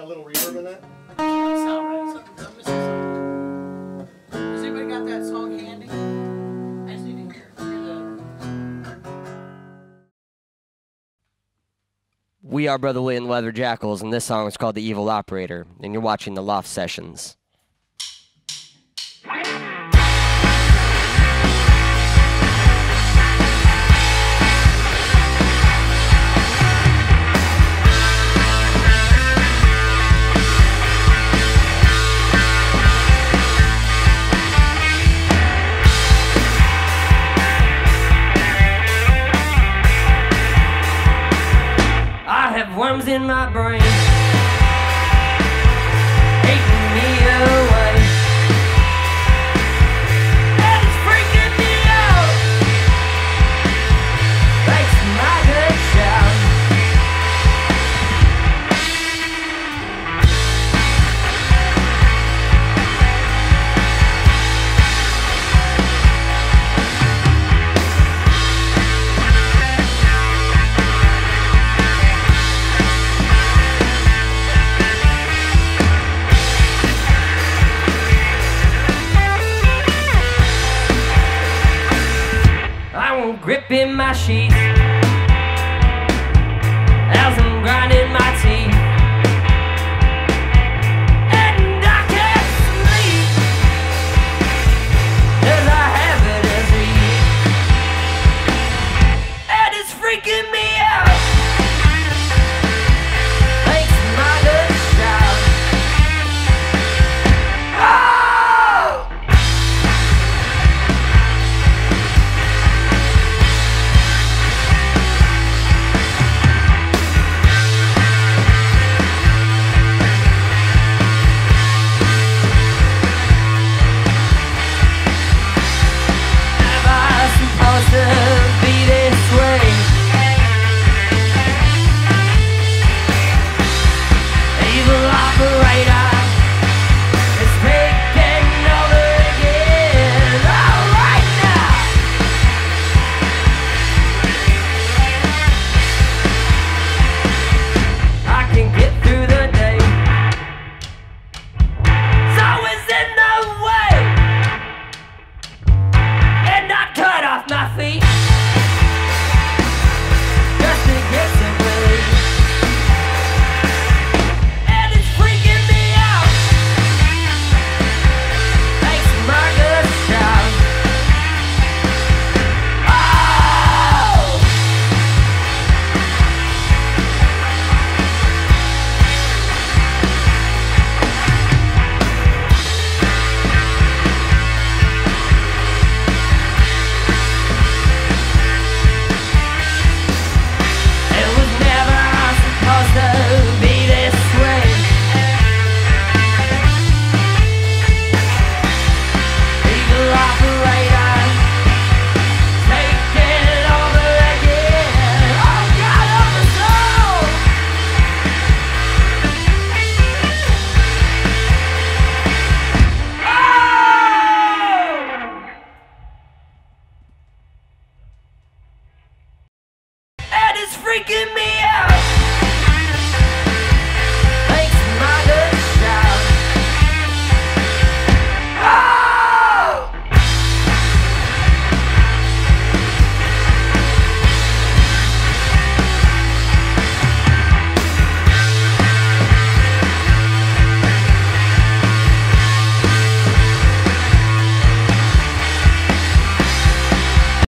got a little reverb in that? Has anybody got that song handy? I just need to hear that. We are Brother Lee and Leather Jackals, and this song is called The Evil Operator, and you're watching The Loft Sessions. Worms in my brain, eating me away, and it's freaking me out. Thanks, my good child. Gripping my sheets as I'm grinding my teeth, and I can't sleep 'cause I have a disease, and it's freaking me out. Thanks, my good child. Freaking me out.